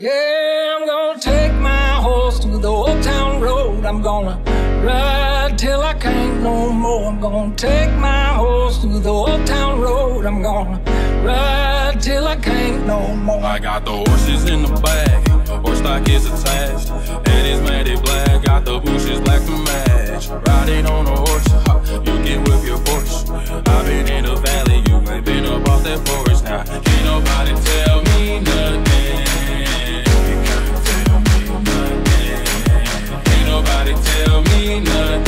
Yeah, I'm gonna take my horse to the Old Town Road. I'm gonna ride till I can't no more. I'm gonna take my horse to the Old Town Road. I'm gonna ride till I can't no more. I got the horses in the bag, horse stock is attached, and it's matted black, got the bushes black to match. Riding on a horse, you can whip your horse. I've been in the valley, you ain't been up off that forest. Now can't nobody tell me nothing. Tell me nothing.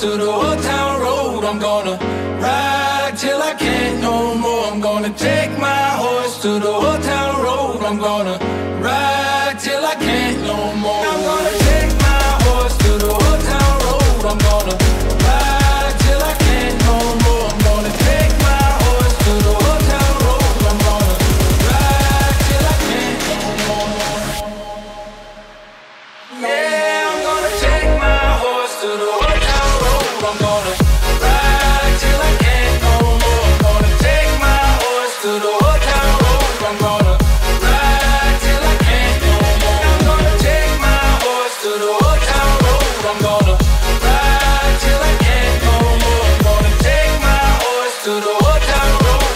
To the Old Town Road, I'm gonna ride till I can't no more. I'm gonna take my horse to the Old Town Road. I'm gonna ride till I can't no more.